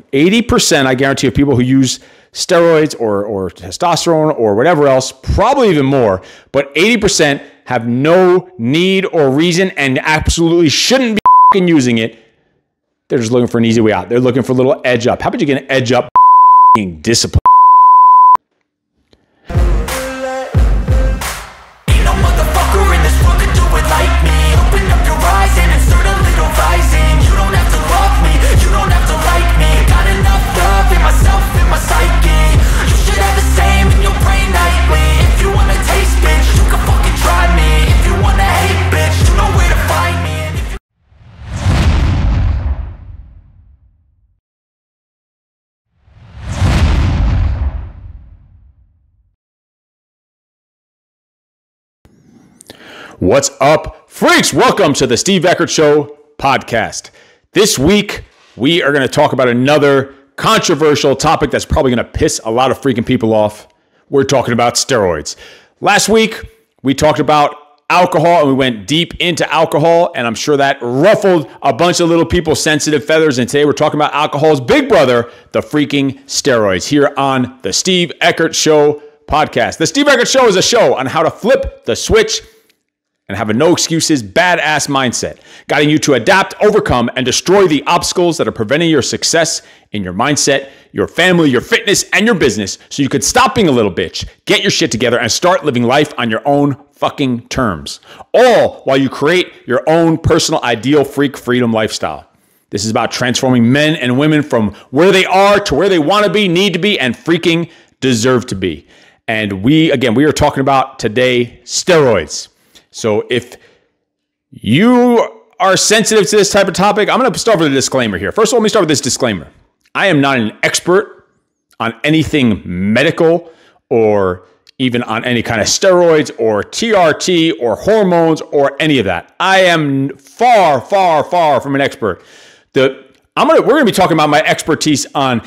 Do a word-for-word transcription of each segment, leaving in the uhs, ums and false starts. thing. eighty percent, I guarantee, of people who use steroids or, or testosterone or whatever else, probably even more, but eighty percent have no need or reason and absolutely shouldn't be fucking using it. They're just looking for an easy way out. They're looking for a little edge up. How about you get an edge up fucking discipline? What's up, freaks? Welcome to the Steve Eckert Show podcast. This week, we are going to talk about another controversial topic that's probably going to piss a lot of freaking people off. We're talking about steroids. Last week, we talked about alcohol, and we went deep into alcohol, and I'm sure that ruffled a bunch of little people's sensitive feathers, and today we're talking about alcohol's big brother, the freaking steroids, here on the Steve Eckert Show podcast. The Steve Eckert Show is a show on how to flip the switch and have a no excuses, badass mindset, guiding you to adapt, overcome, and destroy the obstacles that are preventing your success in your mindset, your family, your fitness, and your business, so you could stop being a little bitch, get your shit together, and start living life on your own fucking terms, all while you create your own personal ideal freak freedom lifestyle. This is about transforming men and women from where they are to where they want to be, need to be, and freaking deserve to be. And we, again, we are talking about today, steroids. So if you are sensitive to this type of topic, I'm going to start with a disclaimer here. First of all, let me start with this disclaimer. I am not an expert on anything medical or even on any kind of steroids or T R T or hormones or any of that. I am far, far, far from an expert. The, I'm gonna, we're going to be talking about my expertise on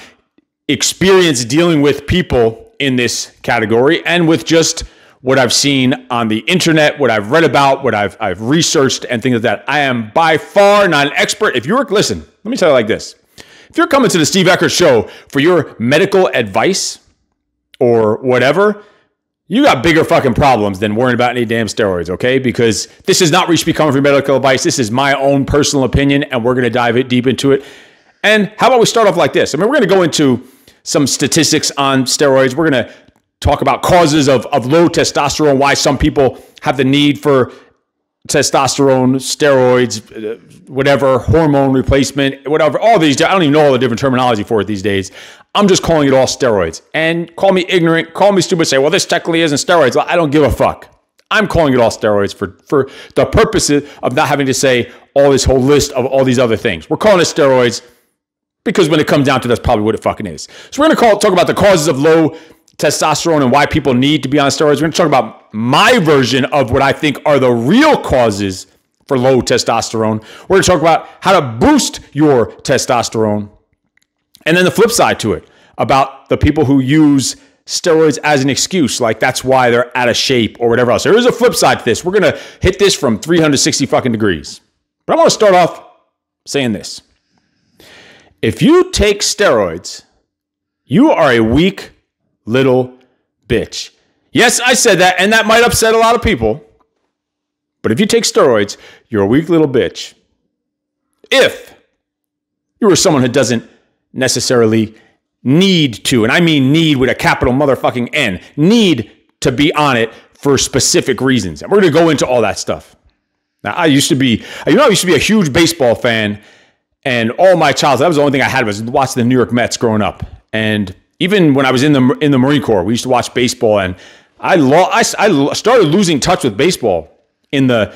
experience dealing with people in this category and with just what I've seen on the internet, what I've read about, what I've, I've researched, and things like that. I am by far not an expert. If you're, listen, let me tell you like this. If you're coming to the Steve Eckert Show for your medical advice or whatever, you got bigger fucking problems than worrying about any damn steroids, okay? Because this is not where you should be coming for medical advice. This is my own personal opinion, and we're going to dive it deep into it. And how about we start off like this? I mean, we're going to go into some statistics on steroids. We're going to talk about causes of, of low testosterone, why some people have the need for testosterone, steroids, whatever, hormone replacement, whatever, all these. I don't even know all the different terminology for it these days. I'm just calling it all steroids. And call me ignorant, call me stupid, say, well, this technically isn't steroids. I don't give a fuck. I'm calling it all steroids for, for the purposes of not having to say all this whole list of all these other things. We're calling it steroids because when it comes down to it, that's probably what it fucking is. So we're going to call talk about the causes of low testosterone and why people need to be on steroids. We're going to talk about my version of what I think are the real causes for low testosterone. We're going to talk about how to boost your testosterone. And then the flip side to it, about the people who use steroids as an excuse, like that's why they're out of shape or whatever else. There is a flip side to this. We're going to hit this from three hundred sixty fucking degrees. But I want to start off saying this. If you take steroids, you are a weak little bitch. Yes, I said that, and that might upset a lot of people. But if you take steroids, you're a weak little bitch. If you are someone who doesn't necessarily need to, and I mean need with a capital motherfucking N, need to be on it for specific reasons. And we're going to go into all that stuff. Now, I used to be, you know, I used to be a huge baseball fan, and all my childhood, that was the only thing I had was watching the New York Mets growing up. And even when I was in the in the Marine Corps, we used to watch baseball, and I, lo I, I started losing touch with baseball in the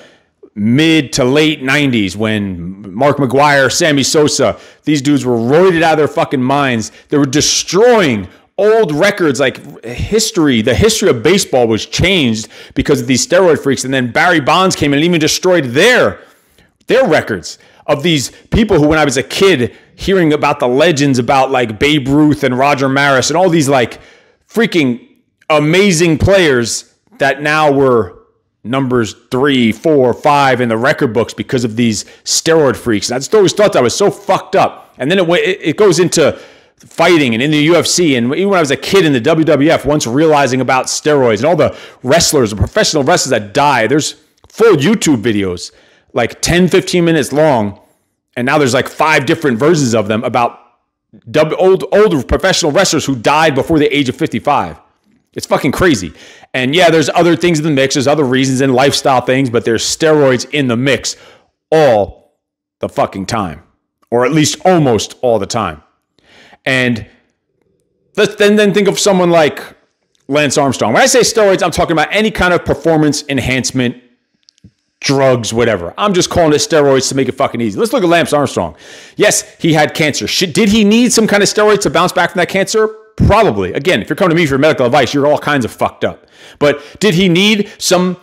mid to late nineties when Mark McGwire, Sammy Sosa, these dudes were roided out of their fucking minds. They were destroying old records, like history. The history of baseball was changed because of these steroid freaks, and then Barry Bonds came in and even destroyed their their records of these people who, when I was a kid, hearing about the legends about like Babe Ruth and Roger Maris and all these like freaking amazing players that now were numbers three, four, five in the record books because of these steroid freaks. And I just always thought that was so fucked up. And then it, it goes into fighting and in the U F C. And even when I was a kid in the W W F, once realizing about steroids and all the wrestlers, the professional wrestlers that die, there's full YouTube videos, like ten, fifteen minutes long. And now there's like five different versions of them about old, old professional wrestlers who died before the age of fifty-five. It's fucking crazy. And yeah, there's other things in the mix. There's other reasons and lifestyle things, but there's steroids in the mix all the fucking time, or at least almost all the time. And let's then, then think of someone like Lance Armstrong. When I say steroids, I'm talking about any kind of performance enhancement, drugs, whatever. I'm just calling it steroids to make it fucking easy. Let's look at Lance Armstrong. Yes, he had cancer. Should, did he need some kind of steroids to bounce back from that cancer? Probably. Again, if you're coming to me for medical advice, you're all kinds of fucked up. But did he need some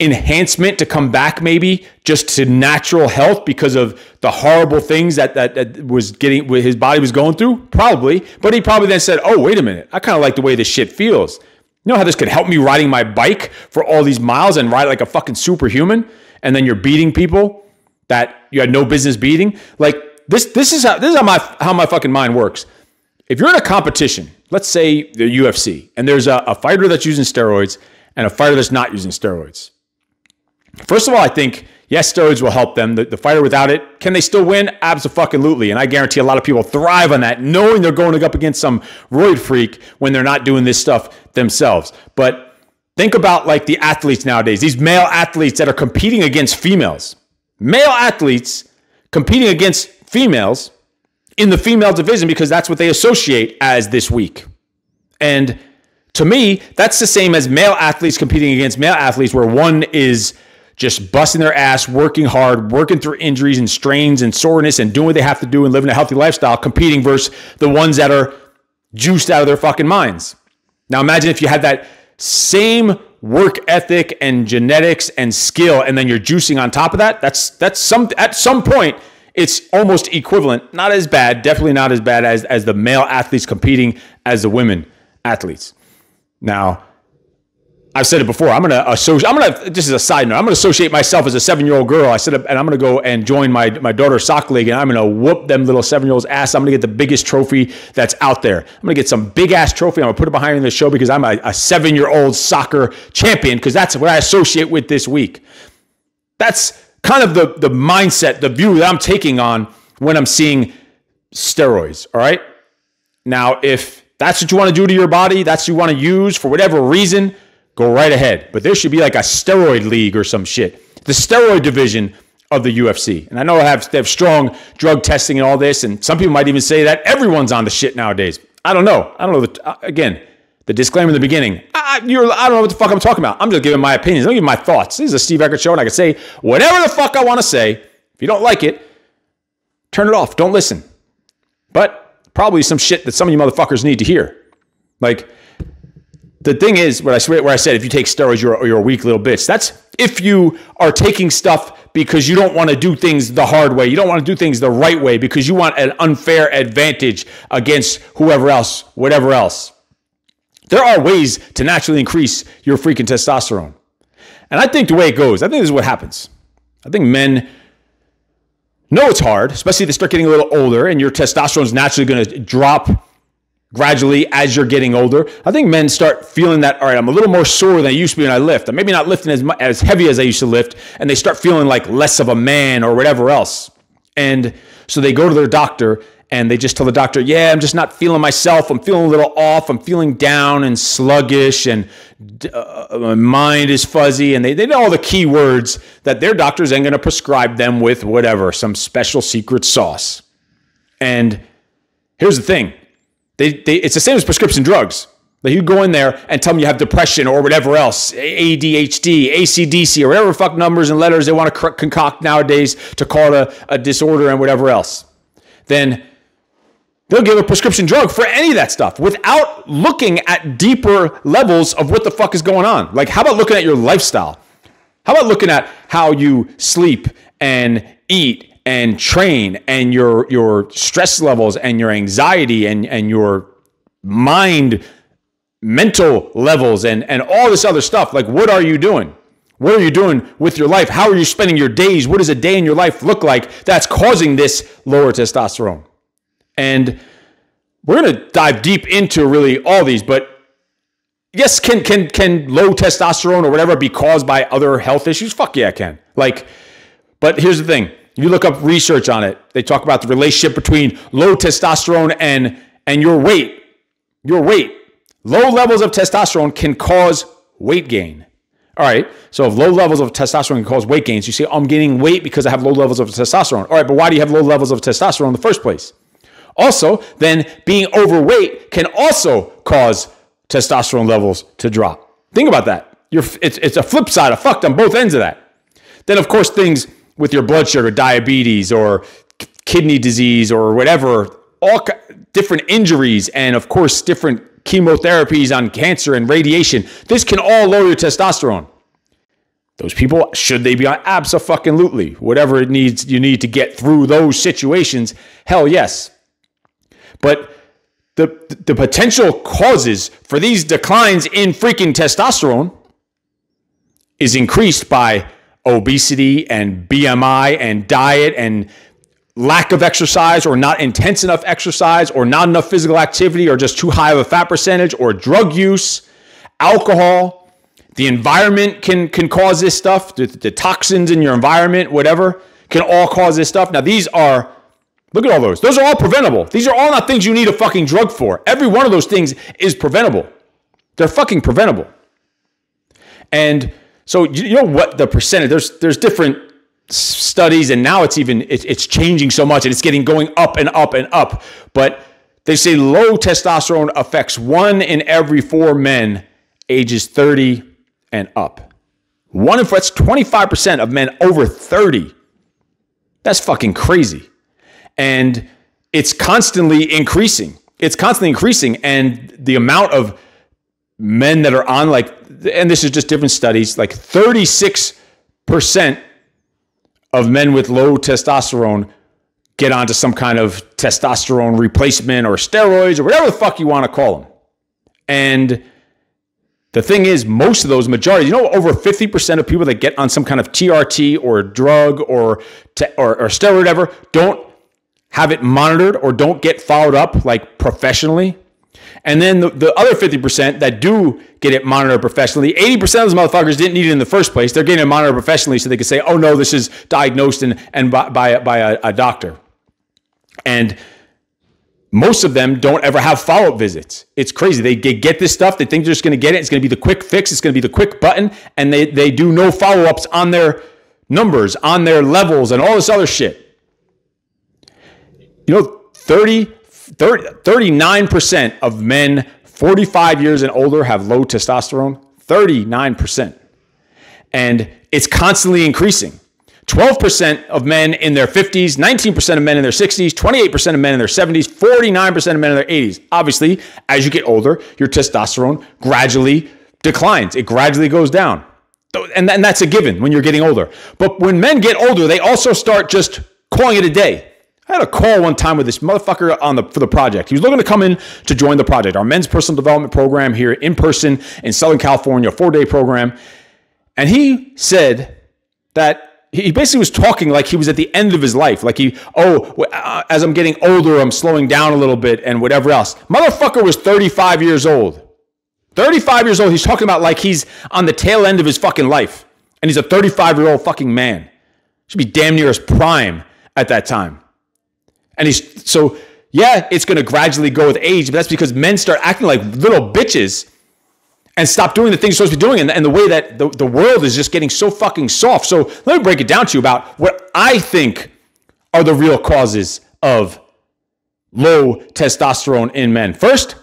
enhancement to come back, maybe just to natural health because of the horrible things that, that, that was getting, his body was going through? Probably. But he probably then said, oh, wait a minute. I kind of like the way this shit feels. You know how this could help me riding my bike for all these miles and ride like a fucking superhuman? And then you're beating people that you had no business beating. Like this, this is how, this is how my, how my fucking mind works. If you're in a competition, let's say the U F C, and there's a, a fighter that's using steroids and a fighter that's not using steroids. First of all, I think, yes, steroids will help them. The, the fighter without it, can they still win? Abso-fucking-lutely. And I guarantee a lot of people thrive on that, knowing they're going up against some roid freak when they're not doing this stuff themselves. But think about like the athletes nowadays, these male athletes that are competing against females. Male athletes competing against females in the female division because that's what they associate as this week. And to me, that's the same as male athletes competing against male athletes where one is just busting their ass, working hard, working through injuries and strains and soreness and doing what they have to do and living a healthy lifestyle, competing versus the ones that are juiced out of their fucking minds. Now imagine if you had that same work ethic and genetics and skill and then you're juicing on top of that. That's, that's some, at some point, it's almost equivalent, not as bad, definitely not as bad as, as the male athletes competing as the women athletes. Now, I've said it before. I'm gonna associate. I'm gonna. This is a side note. I'm gonna associate myself as a seven-year-old girl. I said, and I'm gonna go and join my my daughter's soccer league, and I'm gonna whoop them little seven-year-olds' ass. I'm gonna get the biggest trophy that's out there. I'm gonna get some big-ass trophy. I'm gonna put it behind the show because I'm a, a seven-year-old soccer champion. Because that's what I associate with this week. That's kind of the the mindset, the view that I'm taking on when I'm seeing steroids. All right. Now, if that's what you want to do to your body, that's what you want to use for whatever reason, go right ahead. But there should be like a steroid league or some shit. The steroid division of the U F C. And I know I have, they have strong drug testing and all this. And some people might even say that everyone's on the shit nowadays. I don't know. I don't know. The, uh, again, the disclaimer in the beginning. I, you're, I don't know what the fuck I'm talking about. I'm just giving my opinions. I'm giving my thoughts. This is a Steve Eckert show and I can say whatever the fuck I want to say. If you don't like it, turn it off. Don't listen. But probably some shit that some of you motherfuckers need to hear. Like, the thing is, what I swear, where I said, if you take steroids, you're, you're a weak little bitch. That's if you are taking stuff because you don't want to do things the hard way. You don't want to do things the right way because you want an unfair advantage against whoever else, whatever else. There are ways to naturally increase your freaking testosterone. And I think the way it goes, I think this is what happens. I think men know it's hard, especially if they start getting a little older and your testosterone is naturally going to drop gradually as you're getting older. I think men start feeling that, all right, I'm a little more sore than I used to be when I lift. I'm maybe not lifting as much, as heavy as I used to lift, and they start feeling like less of a man or whatever else. And so they go to their doctor and they just tell the doctor, yeah, I'm just not feeling myself. I'm feeling a little off. I'm feeling down and sluggish and uh, my mind is fuzzy. And they, they know all the key words that their doctor's then going to prescribe them with whatever, some special secret sauce. And here's the thing. They, they, it's the same as prescription drugs. Like you go in there and tell them you have depression or whatever else, A D H D, A C D C, or whatever fuck numbers and letters they want to concoct nowadays to call it a, a disorder and whatever else. Then they'll give a prescription drug for any of that stuff without looking at deeper levels of what the fuck is going on. Like, how about looking at your lifestyle? How about looking at how you sleep and eat and train and your your stress levels and your anxiety and, and your mind, mental levels and, and all this other stuff. Like, what are you doing? What are you doing with your life? How are you spending your days? What does a day in your life look like that's causing this lower testosterone? And we're going to dive deep into really all these, but yes, can can can low testosterone or whatever be caused by other health issues? Fuck yeah, it can. Like, but here's the thing. You look up research on it. They talk about the relationship between low testosterone and and your weight. Your weight. Low levels of testosterone can cause weight gain. All right. So if low levels of testosterone can cause weight gains, you say, I'm gaining weight because I have low levels of testosterone. All right. But why do you have low levels of testosterone in the first place? Also, then being overweight can also cause testosterone levels to drop. Think about that. You're, it's, it's a flip side of fucked on both ends of that. Then, of course, things with your blood sugar, diabetes or kidney disease or whatever, all different injuries and, of course, different chemotherapies on cancer and radiation. This can all lower your testosterone. Those people, should they be on? Abso-fucking-lutely. Whatever it needs, you need to get through those situations, hell yes. But the, the potential causes for these declines in freaking testosterone is increased by obesity and B M I and diet and lack of exercise or not intense enough exercise or not enough physical activity or just too high of a fat percentage or drug use, alcohol. The environment can, can cause this stuff. The, the toxins in your environment, whatever, can all cause this stuff. Now, these are... Look at all those. Those are all preventable. These are all not things you need a fucking drug for. Every one of those things is preventable. They're fucking preventable. And so you know what the percentage, there's there's different studies, and now it's even, it, it's changing so much, and it's getting going up and up and up. But they say low testosterone affects one in every four men ages thirty and up. One in four, that's twenty-five percent of men over thirty. That's fucking crazy. And it's constantly increasing. It's constantly increasing. And the amount of men that are on, like, and this is just different studies, like thirty-six percent of men with low testosterone get onto some kind of testosterone replacement or steroids or whatever the fuck you want to call them. And the thing is, most of those, majority, you know, over fifty percent of people that get on some kind of T R T or drug or, or, or steroid or whatever don't have it monitored or don't get followed up like professionally. And then the, the other fifty percent that do get it monitored professionally, eighty percent of those motherfuckers didn't need it in the first place. They're getting it monitored professionally so they can say, oh no, this is diagnosed and, and by, by, by a, a doctor. And most of them don't ever have follow-up visits. It's crazy. They get this stuff. They think they're just going to get it. It's going to be the quick fix. It's going to be the quick button. And they, they do no follow-ups on their numbers, on their levels, and all this other shit. You know, thirty, thirty, thirty-nine percent of men forty-five years and older have low testosterone, thirty-nine percent. And it's constantly increasing. twelve percent of men in their fifties, nineteen percent of men in their sixties, twenty-eight percent of men in their seventies, forty-nine percent of men in their eighties. Obviously, as you get older, your testosterone gradually declines. It gradually goes down. And that's a given when you're getting older. But when men get older, they also start just calling it a day. I had a call one time with this motherfucker on the, for the project. He was looking to come in to join the project, our men's personal development program here in person in Southern California, a four-day program. And he said that he basically was talking like he was at the end of his life. Like he, oh, as I'm getting older, I'm slowing down a little bit and whatever else. Motherfucker was thirty-five years old. thirty-five years old. He's talking about like he's on the tail end of his fucking life. And he's a thirty-five-year-old fucking man. Should be damn near his prime at that time. And he's, so yeah, it's going to gradually go with age, but that's because men start acting like little bitches and stop doing the things they're supposed to be doing. And, and the way that the, the world is just getting so fucking soft. So let me break it down to you about what I think are the real causes of low testosterone in men. First,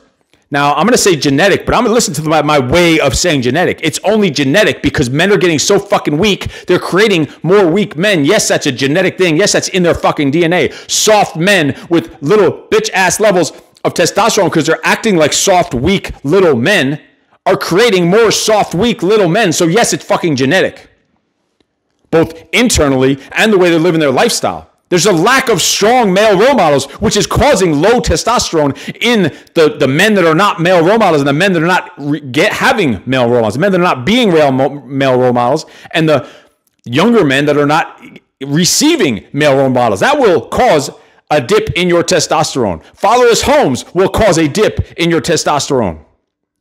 now I'm going to say genetic, but I'm going to listen to my, my way of saying genetic. It's only genetic because men are getting so fucking weak. They're creating more weak men. Yes, that's a genetic thing. Yes, that's in their fucking D N A. Soft men with little bitch ass levels of testosterone because they're acting like soft, weak little men are creating more soft, weak little men. So yes, it's fucking genetic, both internally and the way they're living their lifestyle. There's a lack of strong male role models, which is causing low testosterone in the, the men that are not male role models and the men that are not re get, having male role models, the men that are not being real male role models, and the younger men that are not receiving male role models. That will cause a dip in your testosterone. Fatherless homes will cause a dip in your testosterone.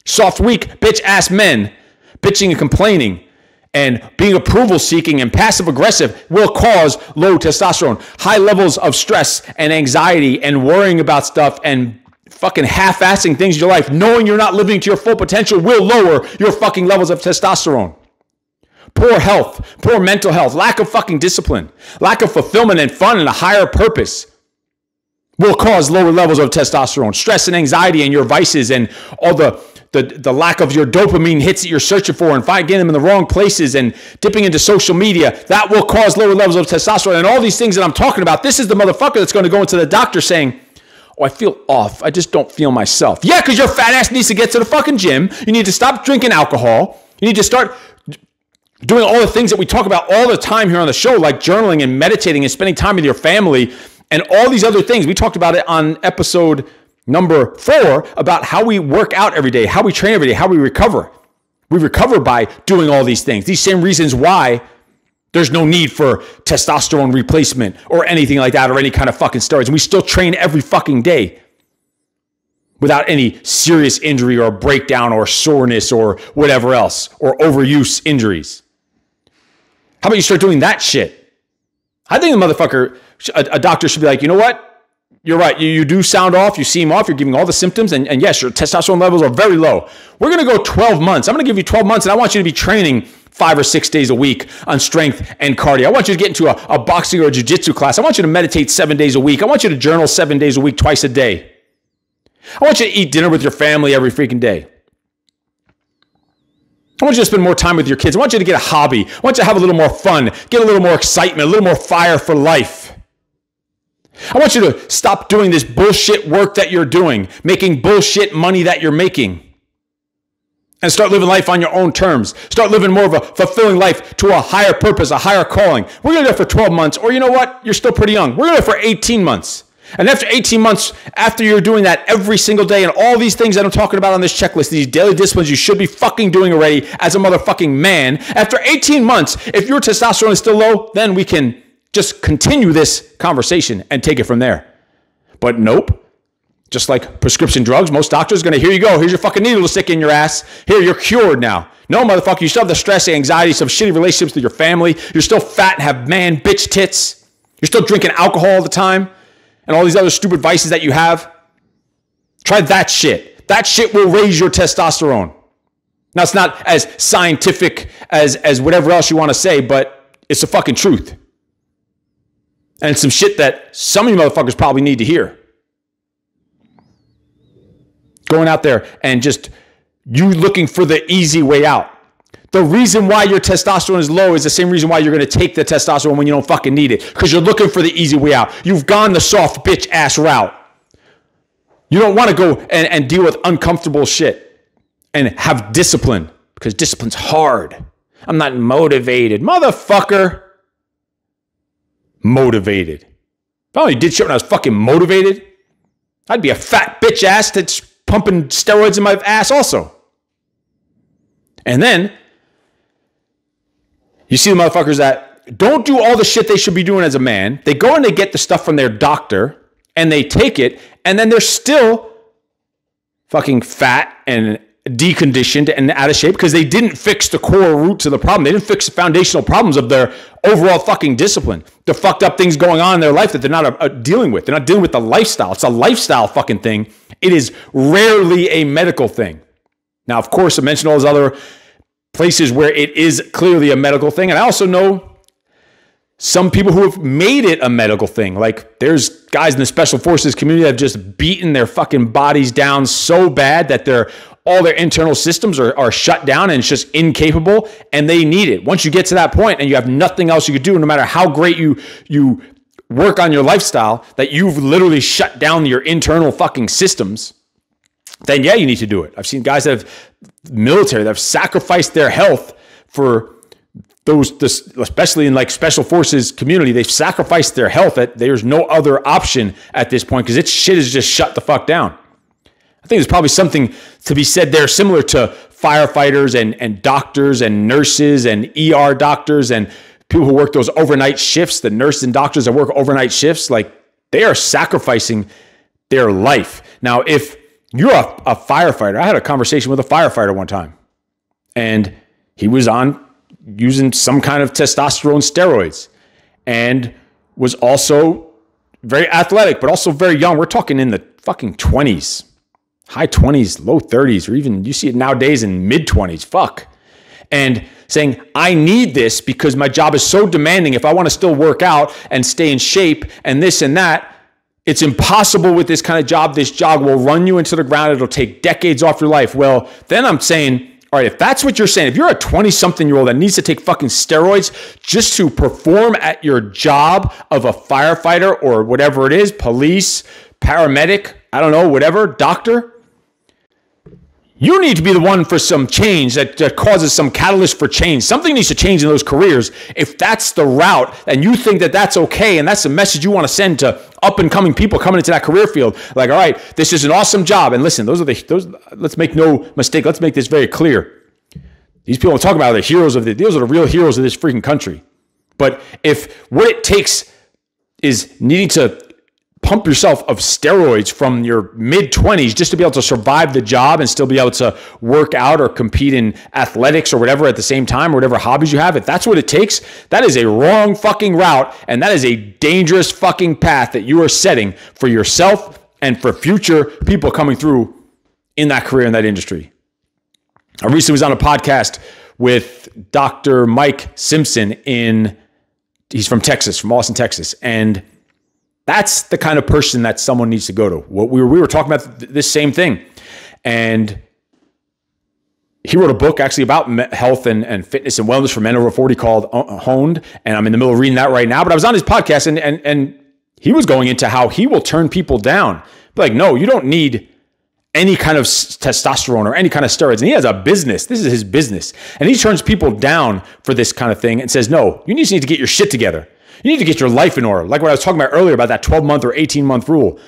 Soft, weak, bitch-ass men bitching and complaining and being approval-seeking and passive-aggressive will cause low testosterone. High levels of stress and anxiety and worrying about stuff and fucking half-assing things in your life, knowing you're not living to your full potential, will lower your fucking levels of testosterone. Poor health, poor mental health, lack of fucking discipline, lack of fulfillment and fun and a higher purpose will cause lower levels of testosterone. Stress and anxiety and your vices and all the, the, the lack of your dopamine hits that you're searching for and finding them in the wrong places and dipping into social media, that will cause lower levels of testosterone. And all these things that I'm talking about, this is the motherfucker that's going to go into the doctor saying, "Oh, I feel off. I just don't feel myself." Yeah, because your fat ass needs to get to the fucking gym. You need to stop drinking alcohol. You need to start doing all the things that we talk about all the time here on the show, like journaling and meditating and spending time with your family and all these other things. We talked about it on episode number four about how we work out every day, how we train every day, how we recover. We recover by doing all these things. These same reasons why there's no need for testosterone replacement or anything like that or any kind of fucking steroids. And we still train every fucking day without any serious injury or breakdown or soreness or whatever else or overuse injuries. How about you start doing that shit? I think the motherfucker, a, a doctor should be like, you know what? You're right. You, you do sound off. You seem off. You're giving all the symptoms. And, and yes, your testosterone levels are very low. We're going to go twelve months. I'm going to give you twelve months, and I want you to be training five or six days a week on strength and cardio. I want you to get into a, a boxing or a jiu-jitsu class. I want you to meditate seven days a week. I want you to journal seven days a week, twice a day. I want you to eat dinner with your family every freaking day. I want you to spend more time with your kids. I want you to get a hobby. I want you to have a little more fun, get a little more excitement, a little more fire for life. I want you to stop doing this bullshit work that you're doing, making bullshit money that you're making, and start living life on your own terms. Start living more of a fulfilling life to a higher purpose, a higher calling. We're going to do it for twelve months, or you know what? You're still pretty young. We're going to do it for eighteen months. And after eighteen months, after you're doing that every single day and all these things that I'm talking about on this checklist, these daily disciplines you should be fucking doing already as a motherfucking man, after eighteen months, if your testosterone is still low, then we can just continue this conversation and take it from there. But nope. Just like prescription drugs, most doctors are going to, here you go, here's your fucking needle to stick in your ass. Here, you're cured now. No, motherfucker, you still have the stress, anxiety, some shitty relationships with your family. You're still fat and have man bitch tits. You're still drinking alcohol all the time. And all these other stupid vices that you have. Try that shit. That shit will raise your testosterone. Now, it's not as scientific as, as whatever else you want to say, but it's the fucking truth. And it's some shit that some of you motherfuckers probably need to hear. Going out there and just you looking for the easy way out. The reason why your testosterone is low is the same reason why you're going to take the testosterone when you don't fucking need it. Because you're looking for the easy way out. You've gone the soft bitch ass route. You don't want to go and, and deal with uncomfortable shit and have discipline. Because discipline's hard. I'm not motivated. Motherfucker. Motivated. If I only did shit when I was fucking motivated, I'd be a fat bitch ass that's pumping steroids in my ass also. And then you see the motherfuckers that don't do all the shit they should be doing as a man. They go and they get the stuff from their doctor and they take it, and then they're still fucking fat and deconditioned and out of shape because they didn't fix the core roots of the problem. They didn't fix the foundational problems of their overall fucking discipline. The fucked up things going on in their life that they're not uh, dealing with. They're not dealing with the lifestyle. It's a lifestyle fucking thing. It is rarely a medical thing. Now, of course, I mentioned all those other places where it is clearly a medical thing. And I also know some people who have made it a medical thing. Like, there's guys in the special forces community that have just beaten their fucking bodies down so bad that they're, all their internal systems are, are shut down and it's just incapable, and they need it. Once you get to that point and you have nothing else you could do, no matter how great you, you work on your lifestyle, that you've literally shut down your internal fucking systems, then yeah, you need to do it. I've seen guys that have military that have sacrificed their health for those, this, especially in like special forces community, they've sacrificed their health. At, there's no other option at this point because it's shit is just shut the fuck down. I think there's probably something to be said there similar to firefighters and, and doctors and nurses and E R doctors and people who work those overnight shifts, the nurses and doctors that work overnight shifts. Like, They are sacrificing their life. Now, if you're a, a firefighter, I had a conversation with a firefighter one time, and he was on using some kind of testosterone steroids and was also very athletic, but also very young. We're talking in the fucking twenties, high twenties, low thirties, or even you see it nowadays in mid twenties, fuck. And saying, I need this because my job is so demanding. If I want to still work out and stay in shape and this and that, it's impossible with this kind of job. This job will run you into the ground. It'll take decades off your life. Well, then I'm saying, all right, if that's what you're saying, if you're a twenty-something-year-old that needs to take fucking steroids just to perform at your job of a firefighter or whatever it is, police, paramedic, I don't know, whatever, doctor, you need to be the one for some change that, that causes some catalyst for change. Something needs to change in those careers. If that's the route and you think that that's okay and that's the message you want to send to up-and-coming people coming into that career field, like, all right, this is an awesome job. And listen, those are the, those, let's make no mistake. Let's make this very clear. These people I'm talking about are the heroes of the, those are the real heroes of this freaking country. But if what it takes is needing to pump yourself of steroids from your mid-twenties just to be able to survive the job and still be able to work out or compete in athletics or whatever at the same time or whatever hobbies you have, if that's what it takes, that is a wrong fucking route, and that is a dangerous fucking path that you are setting for yourself and for future people coming through in that career, in that industry. I recently was on a podcast with Doctor Mike Simpson in, he's from Texas, from Austin, Texas, and that's the kind of person that someone needs to go to. What we were, we were talking about this same thing. And he wrote a book actually about health and, and fitness and wellness for men over forty called Honed. And I'm in the middle of reading that right now, but I was on his podcast and, and, and he was going into how he will turn people down. But like, no, you don't need any kind of testosterone or any kind of steroids. And he has a business. This is his business. And he turns people down for this kind of thing and says, no, you just need to get your shit together. You need to get your life in order. Like what I was talking about earlier about that twelve-month or eighteen-month rule.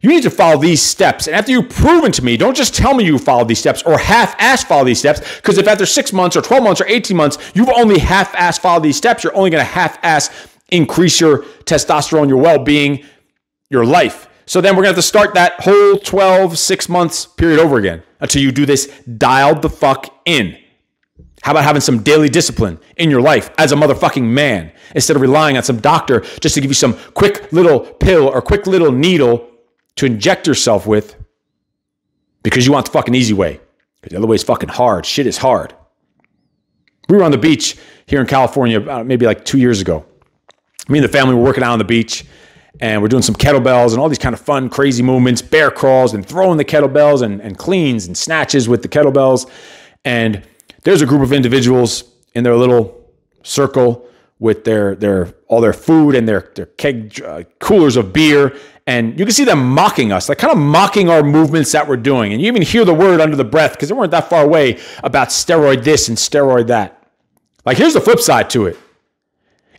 You need to follow these steps. And after you've proven to me, don't just tell me you followed these steps or half-ass follow these steps, because if after six months or twelve months or eighteen months, you've only half-ass followed these steps, you're only going to half-ass increase your testosterone, your well-being, your life. So then we're going to have to start that whole twelve, six months period over again until you do this dialed the fuck in. How about having some daily discipline in your life as a motherfucking man instead of relying on some doctor just to give you some quick little pill or quick little needle to inject yourself with because you want the fucking easy way. Because the other way is fucking hard. Shit is hard. We were on the beach here in California maybe like two years ago. Me and the family were working out on the beach and we're doing some kettlebells and all these kind of fun, crazy movements, bear crawls and throwing the kettlebells and, and cleans and snatches with the kettlebells. And there's a group of individuals in their little circle with their their all their food and their their keg uh, coolers of beer, and you can see them mocking us, like kind of mocking our movements that we're doing. And you even hear the word under the breath because they weren't that far away about steroid this and steroid that. Like, here's the flip side to it.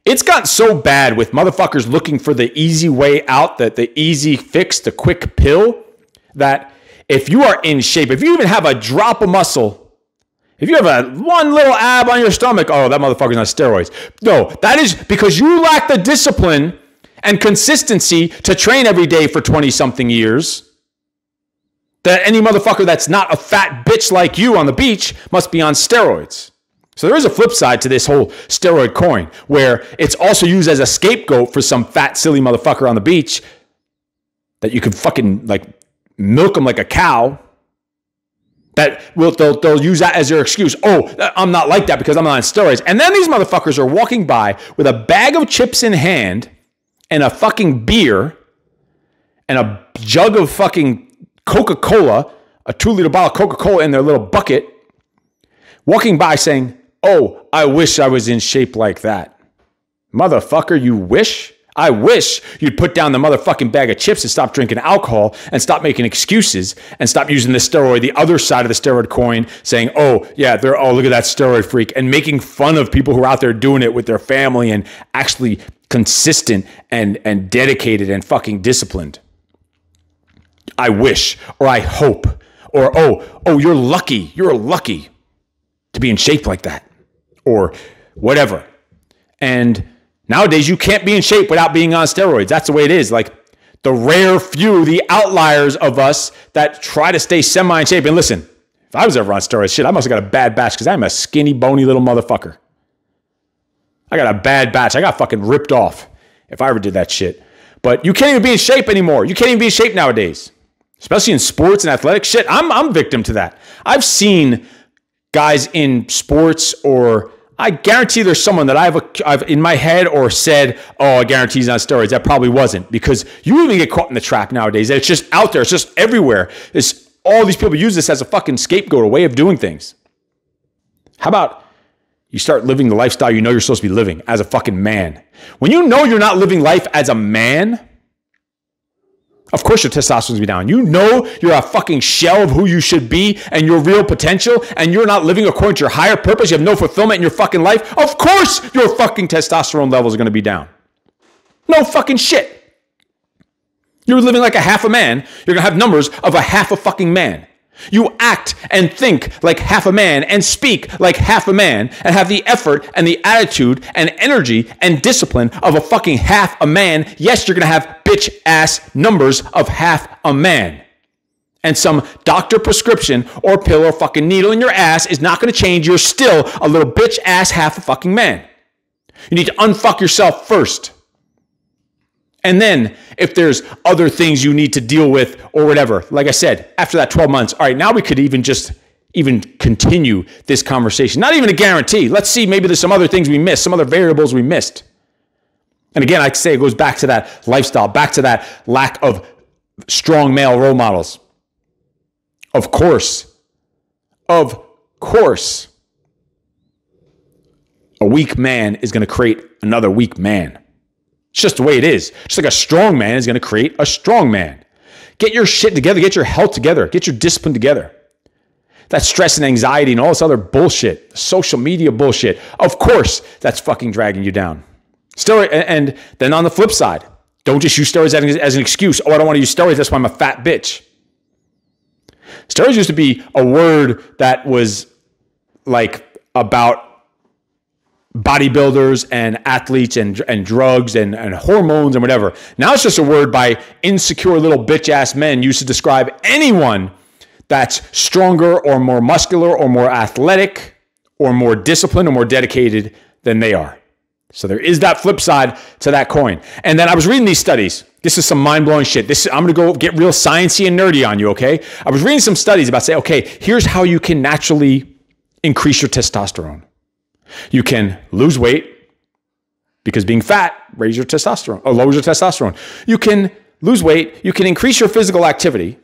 It's gotten so bad with motherfuckers looking for the easy way out, that the easy fix, the quick pill, that if you are in shape, if you even have a drop of muscle, if you have a one little ab on your stomach, oh, that motherfucker's on steroids. No, that is because you lack the discipline and consistency to train every day for twenty-something years. That any motherfucker that's not a fat bitch like you on the beach must be on steroids. So there is a flip side to this whole steroid coin, where it's also used as a scapegoat for some fat, silly motherfucker on the beach that you can fucking like milk him like a cow. That will they'll, they'll use that as their excuse. Oh, I'm not like that because I'm not on steroids. And then these motherfuckers are walking by with a bag of chips in hand and a fucking beer and a jug of fucking Coca-Cola, a two-liter bottle of Coca-Cola in their little bucket, walking by saying, oh, I wish I was in shape like that. Motherfucker, you wish? I wish you'd put down the motherfucking bag of chips and stop drinking alcohol and stop making excuses and stop using the steroid, the other side of the steroid coin, saying, oh, yeah, they're, oh, look at that steroid freak, and making fun of people who are out there doing it with their family and actually consistent and, and dedicated and fucking disciplined. I wish, or I hope, or, oh, oh, you're lucky. You're lucky to be in shape like that, or whatever. And nowadays, you can't be in shape without being on steroids. That's the way it is. Like, the rare few, the outliers of us that try to stay semi in shape. And listen, if I was ever on steroids, shit, I must have got a bad batch because I'm a skinny, bony little motherfucker. I got a bad batch. I got fucking ripped off if I ever did that shit. But you can't even be in shape anymore. You can't even be in shape nowadays, especially in sports and athletics. Shit, I'm, I'm victim to that. I've seen guys in sports, or I guarantee there's someone that I've, I've in my head or said, oh, I guarantee he's on steroids. That probably wasn't, because you even get caught in the trap nowadays. It's just out there. It's just everywhere. It's, all these people use this as a fucking scapegoat, a way of doing things. How about you start living the lifestyle you know you're supposed to be living as a fucking man? When you know you're not living life as a man, of course your testosterone's be down. You know you're a fucking shell of who you should be and your real potential, and you're not living according to your higher purpose. You have no fulfillment in your fucking life. Of course your fucking testosterone levels are going to be down. No fucking shit. You're living like a half a man. You're going to have numbers of a half a fucking man. You act and think like half a man and speak like half a man and have the effort and the attitude and energy and discipline of a fucking half a man. Yes, you're going to have bitch ass numbers of half a man. And some doctor prescription or pill or fucking needle in your ass is not going to change. You're still a little bitch ass half a fucking man. You need to unfuck yourself first. And then if there's other things you need to deal with or whatever, like I said, after that twelve months, all right, now we could even just even continue this conversation. Not even a guarantee. Let's see, maybe there's some other things we missed, some other variables we missed. And again, I say it goes back to that lifestyle, back to that lack of strong male role models. Of course, of course, a weak man is going to create another weak man. It's just the way it is. Just like a strong man is going to create a strong man. Get your shit together. Get your health together. Get your discipline together. That stress and anxiety and all this other bullshit, social media bullshit, of course, that's fucking dragging you down. Steroid, and then on the flip side, don't just use steroids as an excuse. Oh, I don't want to use steroids. That's why I'm a fat bitch. Steroids used to be a word that was like about bodybuilders and athletes and and drugs and, and hormones and whatever. Now it's just a word by insecure little bitch ass men used to describe anyone that's stronger or more muscular or more athletic or more disciplined or more dedicated than they are. So there is that flip side to that coin. And then I was reading these studies. This is some mind-blowing shit. This I'm going to go get real sciencey and nerdy on you, okay? I was reading some studies about say, okay, here's how you can naturally increase your testosterone. You can lose weight, because being fat raises your testosterone or lowers your testosterone. You can lose weight. You can increase your physical activity.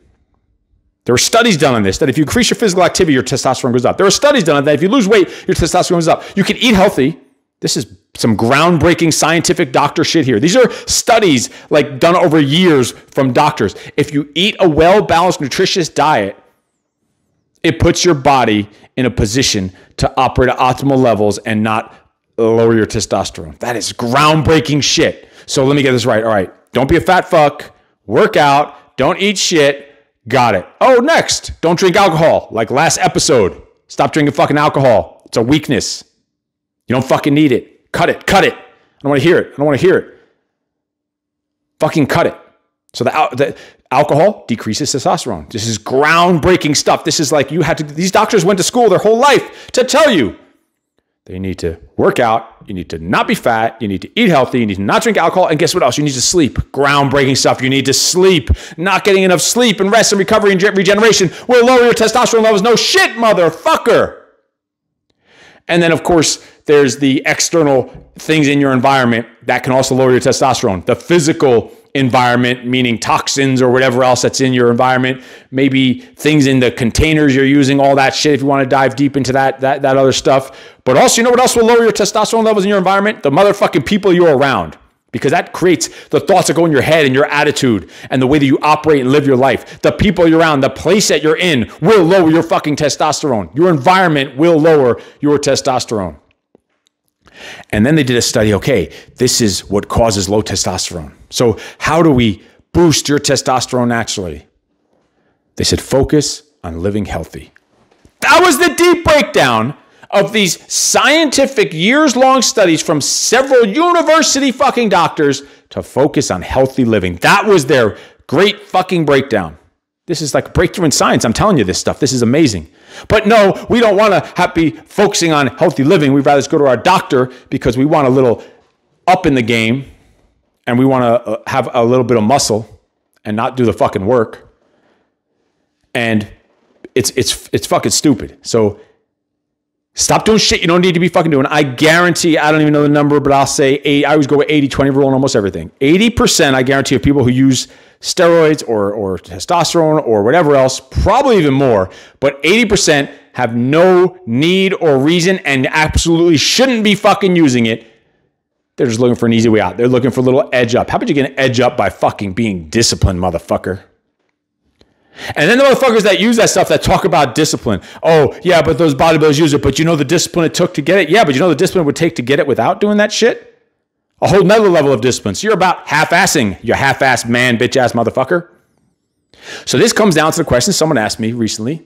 There are studies done on this, that if you increase your physical activity, your testosterone goes up. There are studies done on that if you lose weight, your testosterone goes up. You can eat healthy. This is some groundbreaking scientific doctor shit here. These are studies like done over years from doctors. If you eat a well-balanced, nutritious diet, it puts your body in a position to operate at optimal levels and not lower your testosterone. That is groundbreaking shit. So let me get this right. All right. Don't be a fat fuck. Work out. Don't eat shit. Got it. Oh, next. Don't drink alcohol. Like last episode. Stop drinking fucking alcohol. It's a weakness. You don't fucking need it. Cut it. Cut it. I don't want to hear it. I don't want to hear it. Fucking cut it. So the, the alcohol decreases testosterone. This is groundbreaking stuff. This is like you had to, these doctors went to school their whole life to tell you that you need to work out, you need to not be fat, you need to eat healthy, you need to not drink alcohol, and guess what else? You need to sleep. Groundbreaking stuff. You need to sleep. Not getting enough sleep and rest and recovery and regeneration will lower your testosterone levels. No shit, motherfucker. And then, of course, there's the external things in your environment that can also lower your testosterone. The physical environment, meaning toxins or whatever else that's in your environment, maybe things in the containers you're using, all that shit, if you want to dive deep into that, that, that other stuff. But also, you know what else will lower your testosterone levels in your environment? The motherfucking people you're around, because that creates the thoughts that go in your head and your attitude and the way that you operate and live your life. The people you're around, the place that you're in will lower your fucking testosterone. Your environment will lower your testosterone. And then they did a study, okay, this is what causes low testosterone. So how do we boost your testosterone naturally? They said focus on living healthy. That was the deep breakdown of these scientific years-long studies from several university fucking doctors to focus on healthy living. That was their great fucking breakdown. This is like breakthrough in science. I'm telling you this stuff. This is amazing. But no, we don't want to be focusing on healthy living. We'd rather just go to our doctor because we want a little up in the game and we want to have a little bit of muscle and not do the fucking work. And it's, it's, it's fucking stupid. So stop doing shit you don't need to be fucking doing. I guarantee, I don't even know the number, but I'll say, eight, I always go with eighty twenty rule on almost everything. eighty percent, I guarantee, of people who use steroids or, or testosterone or whatever else, probably even more, but eighty percent have no need or reason and absolutely shouldn't be fucking using it. They're just looking for an easy way out. They're looking for a little edge up. How about you get an edge up by fucking being disciplined, motherfucker? And then the motherfuckers that use that stuff that talk about discipline. Oh, yeah, but those bodybuilders use it, but you know the discipline it took to get it? Yeah, but you know the discipline it would take to get it without doing that shit? A whole nother level of discipline. So you're about half-assing, you half-ass man, bitch-ass motherfucker. So this comes down to the question someone asked me recently.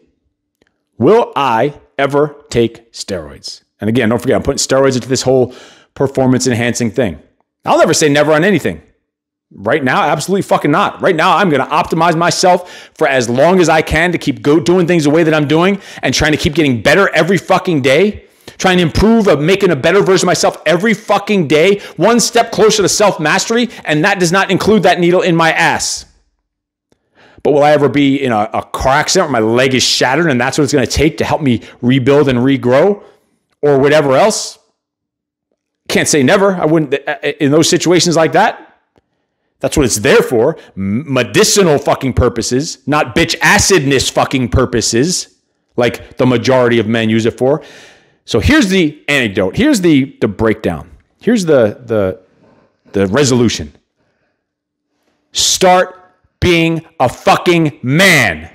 Will I ever take steroids? And again, don't forget, I'm putting steroids into this whole performance-enhancing thing. I'll never say never on anything. Right now, absolutely fucking not. Right now, I'm going to optimize myself for as long as I can to keep go doing things the way that I'm doing and trying to keep getting better every fucking day, trying to improve, of making a better version of myself every fucking day, one step closer to self-mastery, and that does not include that needle in my ass. But will I ever be in a, a car accident where my leg is shattered and that's what it's going to take to help me rebuild and regrow or whatever else? Can't say never. I wouldn't, in those situations like that. That's what it's there for. Medicinal fucking purposes, not bitch acidness fucking purposes, like the majority of men use it for. So here's the anecdote. Here's the the breakdown. Here's the the the resolution. Start being a fucking man.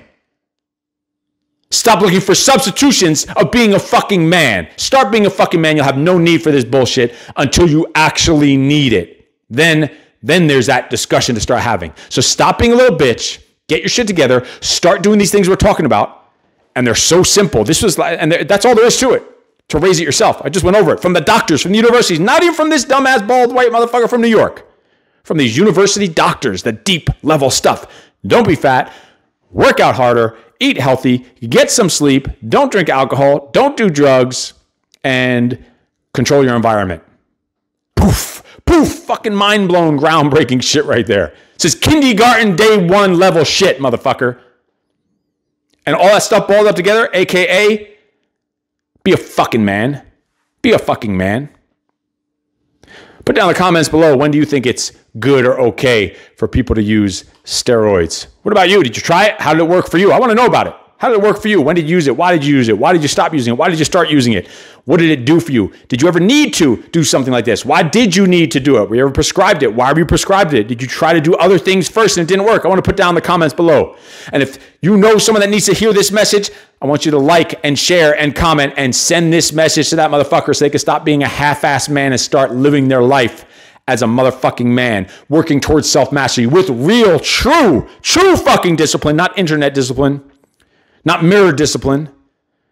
Stop looking for substitutions of being a fucking man. Start being a fucking man. You'll have no need for this bullshit until you actually need it. Then Then there's that discussion to start having. So stop being a little bitch, get your shit together, start doing these things we're talking about. And they're so simple. This was like, and that's all there is to it, to raise it yourself. I just went over it from the doctors, from the universities, not even from this dumbass bald white motherfucker from New York, from these university doctors, the deep level stuff. Don't be fat, work out harder, eat healthy, get some sleep, don't drink alcohol, don't do drugs, and control your environment. Poof. Poof, fucking mind-blown, groundbreaking shit right there. It's this kindergarten day one level shit, motherfucker. And all that stuff balled up together, a k a be a fucking man. Be a fucking man. Put down in the comments below, when do you think it's good or okay for people to use steroids? What about you? Did you try it? How did it work for you? I want to know about it. How did it work for you? When did you use it? Why did you use it? Why did you stop using it? Why did you start using it? What did it do for you? Did you ever need to do something like this? Why did you need to do it? Were you ever prescribed it? Why were you prescribed it? Did you try to do other things first and it didn't work? I want to put down in the comments below. And if you know someone that needs to hear this message, I want you to like and share and comment and send this message to that motherfucker so they can stop being a half-assed man and start living their life as a motherfucking man, working towards self-mastery with real, true, true fucking discipline, not internet discipline. Not mirror discipline,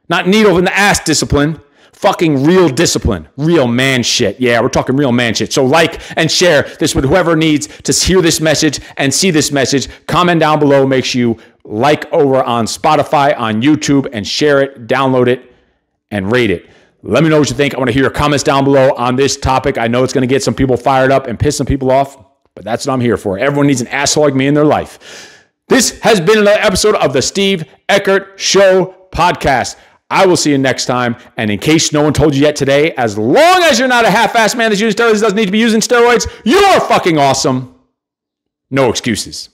not needle in the ass discipline, fucking real discipline, real man shit. Yeah, we're talking real man shit. So like and share this with whoever needs to hear this message and see this message. Comment down below. Make sure you like over on Spotify, on YouTube, and share it, download it, and rate it. Let me know what you think. I want to hear your comments down below on this topic. I know it's going to get some people fired up and piss some people off, but that's what I'm here for. Everyone needs an asshole like me in their life. This has been another episode of the Steve Eckert Show podcast. I will see you next time. And in case no one told you yet today, as long as you're not a half-assed man that's using steroids, doesn't need to be using steroids, you are fucking awesome. No excuses.